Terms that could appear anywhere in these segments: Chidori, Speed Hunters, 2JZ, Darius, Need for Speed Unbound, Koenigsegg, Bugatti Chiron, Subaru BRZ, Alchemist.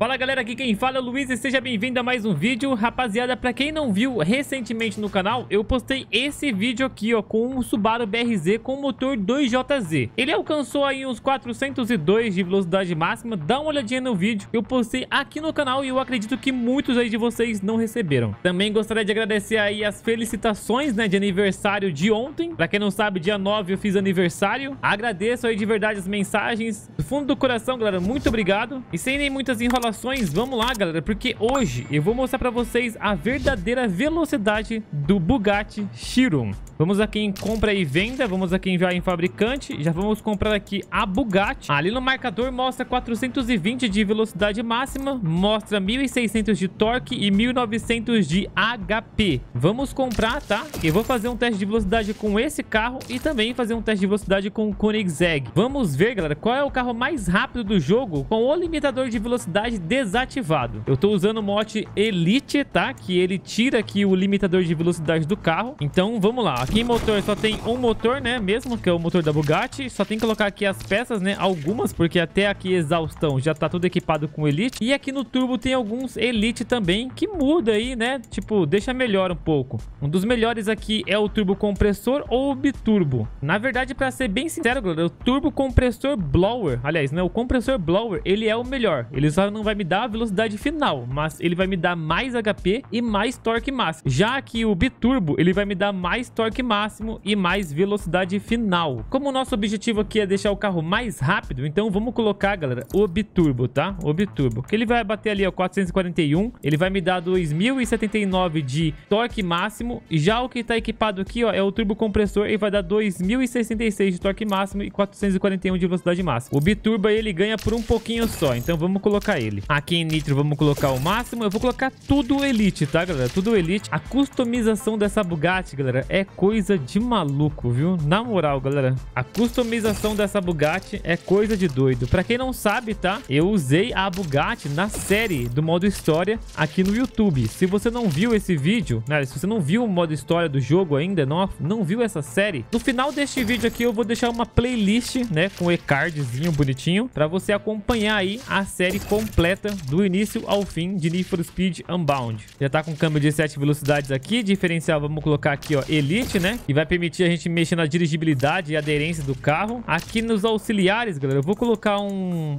Fala galera, aqui quem fala é o Luiz e seja bem-vindo a mais um vídeo. Rapaziada, pra quem não viu recentemente no canal, eu postei esse vídeo aqui, ó, com um Subaru BRZ com motor 2JZ. Ele alcançou aí uns 402 de velocidade máxima, dá uma olhadinha no vídeo. Eu postei aqui no canal e eu acredito que muitos aí de vocês não receberam. Também gostaria de agradecer aí as felicitações, né, de aniversário de ontem. Pra quem não sabe, dia 9 eu fiz aniversário. Agradeço aí de verdade as mensagens. Do fundo do coração, galera, muito obrigado. E sem nem muitas enrolações, vamos lá galera, porque hoje eu vou mostrar pra vocês a verdadeira velocidade do Bugatti Chiron. Vamos aqui em compra e venda, vamos aqui enviar em fabricante, já vamos comprar aqui a Bugatti. Ali no marcador mostra 420 de velocidade máxima, mostra 1.600 de torque e 1.900 de HP. Vamos comprar, tá? Eu vou fazer um teste de velocidade com esse carro e também fazer um teste de velocidade com o Koenigsegg. Vamos ver galera, qual é o carro mais rápido do jogo com o limitador de velocidade desativado. Eu tô usando o mote Elite, tá? Que ele tira aqui o limitador de velocidade do carro. Então, vamos lá. Aqui em motor só tem um motor, né? Mesmo que é o motor da Bugatti. Só tem que colocar aqui as peças, né? Algumas, porque até aqui exaustão já tá tudo equipado com Elite. E aqui no turbo tem alguns Elite também, que muda aí, né? Tipo, deixa melhor um pouco. Um dos melhores aqui é o turbo compressor ou o biturbo. Na verdade, pra ser bem sincero, galera, o turbo compressor blower, aliás, né? O compressor blower, ele é o melhor. Ele só não vai me dar a velocidade final, mas ele vai me dar mais HP e mais torque máximo. Já que o biturbo, ele vai me dar mais torque máximo e mais velocidade final. Como o nosso objetivo aqui é deixar o carro mais rápido, então vamos colocar, galera, o biturbo, tá? O biturbo, que ele vai bater ali, ó, 441, ele vai me dar 2.079 de torque máximo. Já o que tá equipado aqui, ó, é o turbo compressor, ele vai dar 2.066 de torque máximo e 441 de velocidade máxima. O biturbo aí, ele ganha por um pouquinho só, então vamos colocar ele. Aqui em nitro vamos colocar o máximo. Eu vou colocar tudo Elite, tá galera? Tudo Elite. A customização dessa Bugatti, galera, é coisa de maluco, viu? Na moral, galera, a customização dessa Bugatti é coisa de doido. Pra quem não sabe, tá? Eu usei a Bugatti na série do modo história aqui no YouTube. Se você não viu esse vídeo, né? Se você não viu o modo história do jogo ainda, não viu essa série, no final deste vídeo aqui eu vou deixar uma playlist, né? Com e-cardzinho bonitinho, pra você acompanhar aí a série completa do início ao fim de Need for Speed Unbound. Já tá com câmbio de 7 velocidades aqui, diferencial, vamos colocar aqui, ó, Elite, né? E vai permitir a gente mexer na dirigibilidade e aderência do carro. Aqui nos auxiliares, galera, eu vou colocar um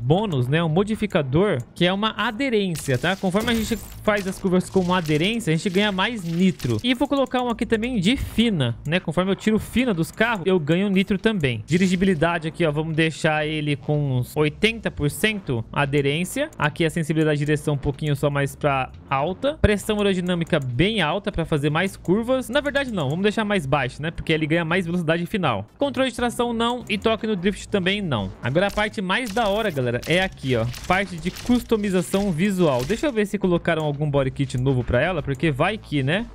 bônus, né? Um modificador, que é uma aderência, tá? Conforme a gente faz as curvas com uma aderência, a gente ganha mais nitro. E vou colocar um aqui também de fina, né? Conforme eu tiro fina dos carros, eu ganho nitro também. Dirigibilidade aqui, ó, vamos deixar ele com uns 80% aderência. Aqui a sensibilidade de direção um pouquinho só mais pra alta. Pressão aerodinâmica bem alta pra fazer mais curvas. Na verdade não, vamos deixar mais baixo, né? Porque ele ganha mais velocidade final. Controle de tração não e toque no drift também não. Agora a parte mais da hora, galera, é aqui, ó. Parte de customização visual. Deixa eu ver se colocaram algum body kit novo pra ela, porque vai que, né?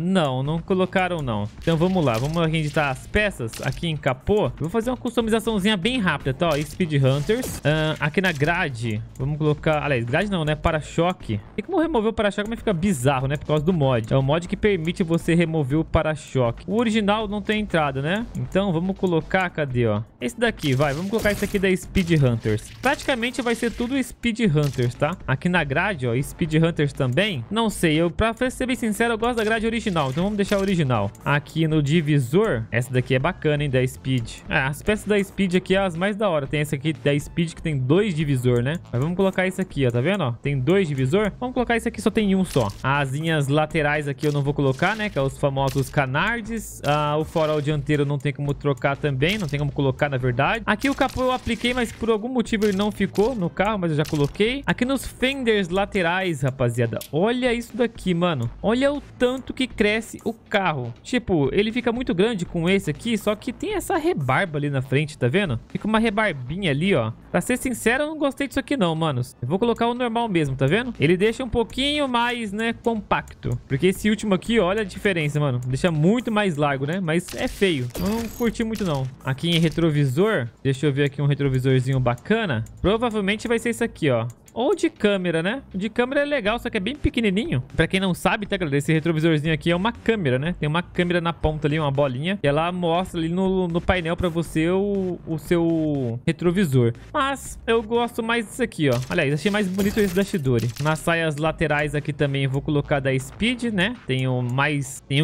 Não, não colocaram não. Então vamos lá, vamos editar as peças aqui em capô. Eu vou fazer uma customizaçãozinha bem rápida, tá? Ó, Speed Hunters. Aqui na grade vamos colocar, aliás, grade não, né? Para-choque. Tem como remover o para-choque, mas fica bizarro, né? Por causa do mod. É um mod que permite você remover o para-choque. O original não tem entrada, né? Então vamos colocar, cadê, ó? Esse daqui, vai. Vamos colocar esse aqui da Speed Hunters. Praticamente vai ser tudo Speed Hunters, tá? Aqui na grade, ó, Speed Hunters também. Não sei, eu, pra ser bem sincero, eu gosto da grade original. Então vamos deixar a original. Aqui no divisor, essa daqui é bacana, hein? Da Speed. É, as peças da Speed aqui é as mais da hora. Tem essa aqui da Speed que tem 2 divisor, né? Mas vamos colocar isso aqui, ó, tá vendo, ó? Tem 2 divisor. Vamos colocar isso aqui, só tem um só. As asinhas laterais aqui eu não vou colocar, né? Que é os famosos canards. O farol dianteiro não tem como trocar também, não tem como colocar, na verdade. Aqui o capô eu apliquei, mas por algum motivo ele não ficou no carro, mas eu já coloquei. Aqui nos fenders laterais, rapaziada, olha isso daqui, mano. Olha o tanto que cresce o carro. Tipo, ele fica muito grande com esse aqui, só que tem essa rebarba ali na frente, tá vendo? Fica uma rebarbinha ali, ó. Pra ser sincero, eu não gostei disso aqui não, manos. Eu vou colocar o normal mesmo, tá vendo? Ele deixa um pouquinho mais, né, compacto. Porque esse último aqui, olha a diferença, mano. Deixa muito mais largo, né? Mas é feio. Eu não curti muito, não. Aqui em retrovisor, deixa eu ver aqui um retrovisorzinho bacana. Provavelmente vai ser esse aqui, ó. ou de câmera, né? De câmera é legal, só que é bem pequenininho. Pra quem não sabe, tá, galera? Esse retrovisorzinho aqui é uma câmera, né? Tem uma câmera na ponta ali, uma bolinha. E ela mostra ali no painel pra você o seu retrovisor. Mas eu gosto mais disso aqui, ó. Aliás, achei mais bonito esse da Chidori. Nas saias laterais aqui também eu vou colocar da Speed, né? Tem um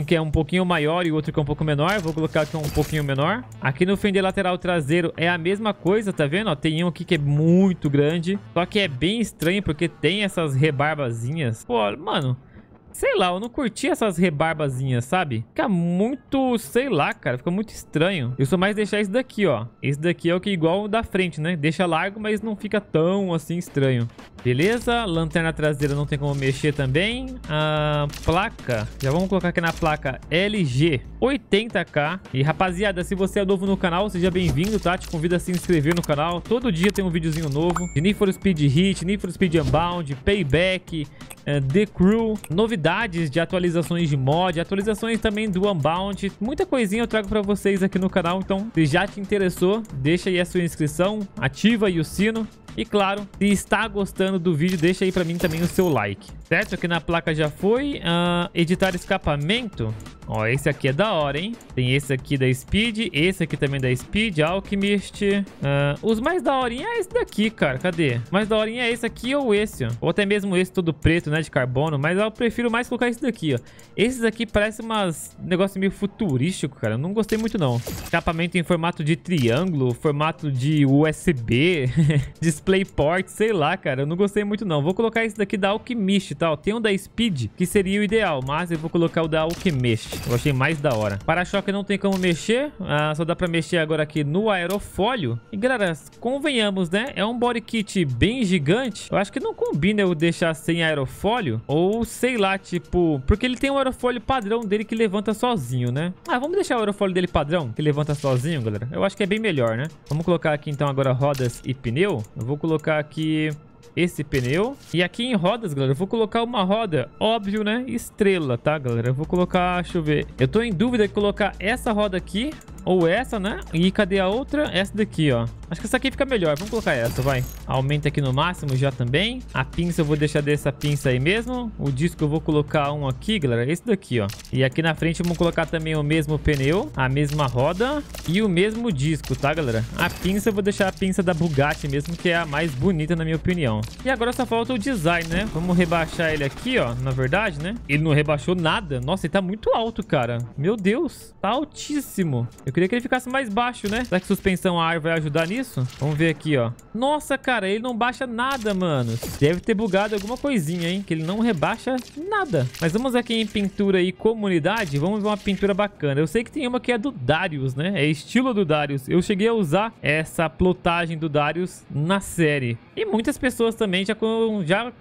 que é um pouquinho maior e outro que é um pouco menor. Vou colocar aqui um pouquinho menor. Aqui no fender lateral traseiro é a mesma coisa, tá vendo? Ó, tem um aqui que é muito grande. Só que é bem estranho porque tem essas rebarbazinhas. Pô, mano... Sei lá, eu não curti essas rebarbazinhas, sabe? Fica muito, sei lá, cara. Fica muito estranho. Eu sou mais deixar isso daqui, ó. Esse daqui é o que é igual o da frente, né? Deixa largo, mas não fica tão, assim, estranho. Beleza? Lanterna traseira não tem como mexer também. A placa. Já vamos colocar aqui na placa LG 80K. E, rapaziada, se você é novo no canal, seja bem-vindo, tá? Te convido a se inscrever no canal. Todo dia tem um videozinho novo. De Need for Speed Hit, Need for Speed Unbound, Payback... The Crew, novidades de atualizações de mod, atualizações também do Unbound, muita coisinha eu trago pra vocês aqui no canal, então se já te interessou, deixa aí a sua inscrição, ativa aí o sino e claro, se está gostando do vídeo, deixa aí pra mim também o seu like, certo? Aqui na placa já foi, editar escapamento, ó, esse aqui é da hora, hein? Tem esse aqui da Speed, esse aqui também da Speed, Alchemist, os mais da horinha é esse daqui, cara, cadê? O mais da horinha é esse aqui ou esse, ó. Ou até mesmo esse todo preto, né, de carbono, mas eu prefiro mais colocar isso daqui, ó. Esses aqui parecem um negócio meio futurístico, cara. Eu não gostei muito, não. Escapamento em formato de triângulo, formato de USB, DisplayPort, sei lá, cara. Eu não gostei muito, não. Vou colocar esse daqui da Alchemist, tá? Tem um da Speed, que seria o ideal, mas eu vou colocar o da Alchemist. Eu achei mais da hora. Para-choque não tem como mexer, só dá pra mexer agora aqui no aerofólio. E, galera, convenhamos, né? É um body kit bem gigante. Eu acho que não combina eu deixar sem aerofólio. Ou sei lá, tipo... Porque ele tem um aerofólio padrão dele que levanta sozinho, né? Ah, vamos deixar o aerofólio dele padrão, que levanta sozinho, galera. Eu acho que é bem melhor, né? Vamos colocar aqui, então, agora rodas e pneu. Eu vou colocar aqui... esse pneu. E aqui em rodas, galera, eu vou colocar uma roda, óbvio, né? Estrela, tá, galera? Eu vou colocar, deixa eu ver. Eu tô em dúvida de colocar essa roda aqui, ou essa, né? E cadê a outra? Essa daqui, ó. Acho que essa aqui fica melhor. Vamos colocar essa, vai. Aumenta aqui no máximo já também. A pinça eu vou deixar dessa pinça aí mesmo. O disco eu vou colocar um aqui, galera. Esse daqui, ó. E aqui na frente vamos colocar também o mesmo pneu, a mesma roda e o mesmo disco, tá, galera? A pinça eu vou deixar a pinça da Bugatti mesmo, que é a mais bonita, na minha opinião. E agora só falta o design, né? Vamos rebaixar ele aqui, ó. Na verdade, né? Ele não rebaixou nada. Nossa, ele tá muito alto, cara. Meu Deus. Tá altíssimo. Eu queria que ele ficasse mais baixo, né? Será que suspensão a ar vai ajudar nisso? Vamos ver aqui, ó. Nossa, cara. Ele não baixa nada, mano. Deve ter bugado alguma coisinha, hein? Que ele não rebaixa nada. Mas vamos aqui em pintura e comunidade. Vamos ver uma pintura bacana. Eu sei que tem uma que é do Darius, né? É estilo do Darius. Eu cheguei a usar essa plotagem do Darius na série. E muitas pessoas também já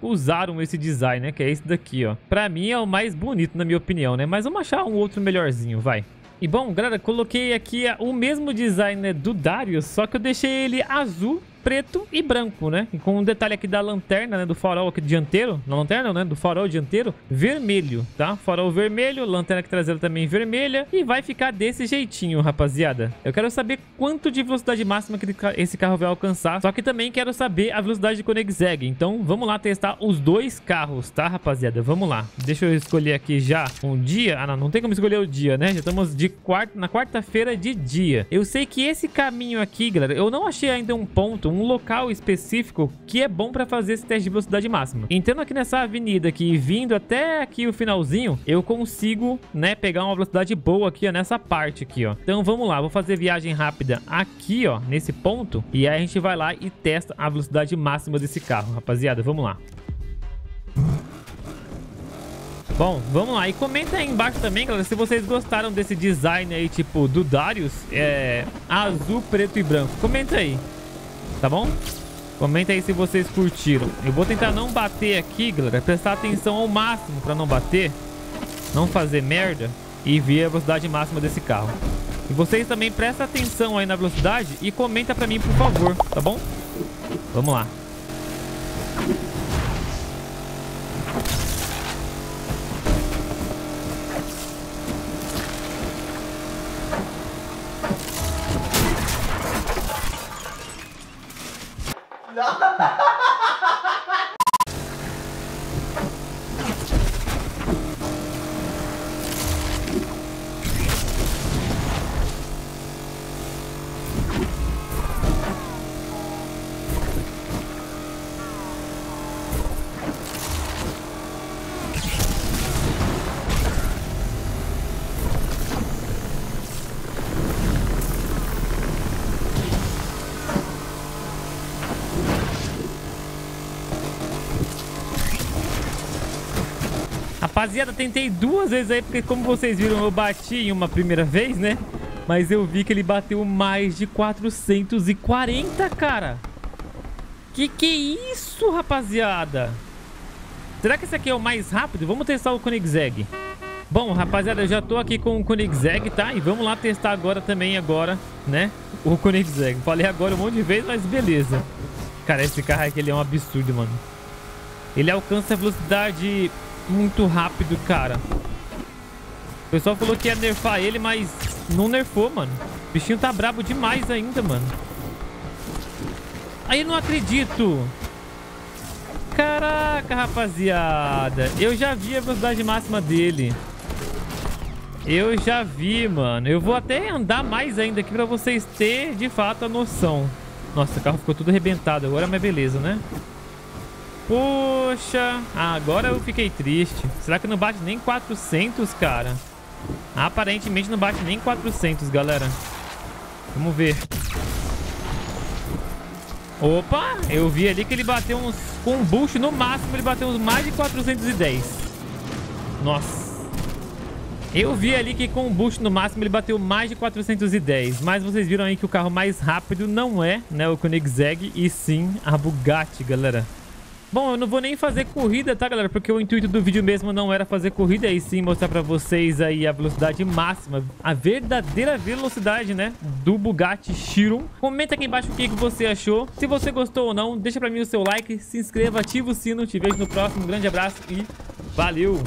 usaram esse design, né? Que é esse daqui, ó. Pra mim é o mais bonito, na minha opinião, né? Mas vamos achar um outro melhorzinho, vai. E bom, galera, coloquei aqui o mesmo design, né, do Darius, só que eu deixei ele azul, preto e branco, né? E com um detalhe aqui da lanterna, né? Do farol aqui dianteiro. Na lanterna, né? Do farol dianteiro. Vermelho, tá? Farol vermelho. Lanterna aqui traseira também vermelha. E vai ficar desse jeitinho, rapaziada. Eu quero saber quanto de velocidade máxima que esse carro vai alcançar. Só que também quero saber a velocidade de Koenigsegg. Então, vamos lá testar os dois carros, tá, rapaziada? Vamos lá. Deixa eu escolher aqui já um dia. Ah, não tem como escolher o dia, né? Já estamos na quarta-feira de dia. Eu sei que esse caminho aqui, galera, eu não achei ainda um ponto, um local específico que é bom pra fazer esse teste de velocidade máxima. Entrando aqui nessa avenida aqui e vindo até aqui o finalzinho, eu consigo, né, pegar uma velocidade boa aqui, ó, nessa parte aqui, ó. Então vamos lá, vou fazer viagem rápida aqui, ó, nesse ponto, e aí a gente vai lá e testa a velocidade máxima desse carro, rapaziada, vamos lá. Bom, vamos lá. E comenta aí embaixo também, galera, se vocês gostaram desse design aí, tipo, do Darius, azul, preto e branco. Comenta aí. Tá bom? Comenta aí se vocês curtiram. Eu vou tentar não bater aqui, galera. Prestar atenção ao máximo pra não bater. Não fazer merda. E ver a velocidade máxima desse carro. E vocês também prestem atenção aí na velocidade. E comenta pra mim, por favor. Tá bom? Vamos lá. No! Rapaziada, tentei duas vezes aí, porque como vocês viram, eu bati em uma primeira vez, né? Mas eu vi que ele bateu mais de 440, cara. Que é isso, rapaziada? Será que esse aqui é o mais rápido? Vamos testar o Koenigsegg. Bom, rapaziada, eu já tô aqui com o Koenigsegg, tá? E vamos lá testar agora também, né? O Koenigsegg. Falei agora um monte de vezes, mas beleza. Cara, esse carro aqui, ele é um absurdo, mano. Ele alcança a velocidade muito rápido, cara. O pessoal falou que ia nerfar ele, mas não nerfou, mano. O bichinho tá brabo demais ainda, mano. Aí eu não acredito. Caraca, rapaziada. Eu já vi a velocidade máxima dele. Eu já vi, mano. Eu vou até andar mais ainda aqui pra vocês terem, de fato, a noção. Nossa, o carro ficou tudo arrebentado agora, mas beleza, né? Poxa. Ah, agora eu fiquei triste. Será que não bate nem 400, cara? Aparentemente não bate nem 400, galera. Vamos ver. Opa, eu vi ali que ele bateu uns... Com um bucho, no máximo, ele bateu uns mais de 410. Nossa. Eu vi ali que com um bucho, no máximo, ele bateu mais de 410. Mas vocês viram aí que o carro mais rápido não é, né, o Koenigsegg, e sim a Bugatti, galera. Bom, eu não vou nem fazer corrida, tá, galera? Porque o intuito do vídeo mesmo não era fazer corrida, e sim mostrar pra vocês aí a velocidade máxima, a verdadeira velocidade, né, do Bugatti Chiron. Comenta aqui embaixo o que você achou. Se você gostou ou não, deixa pra mim o seu like, se inscreva, ativa o sino. Te vejo no próximo. Um grande abraço e valeu!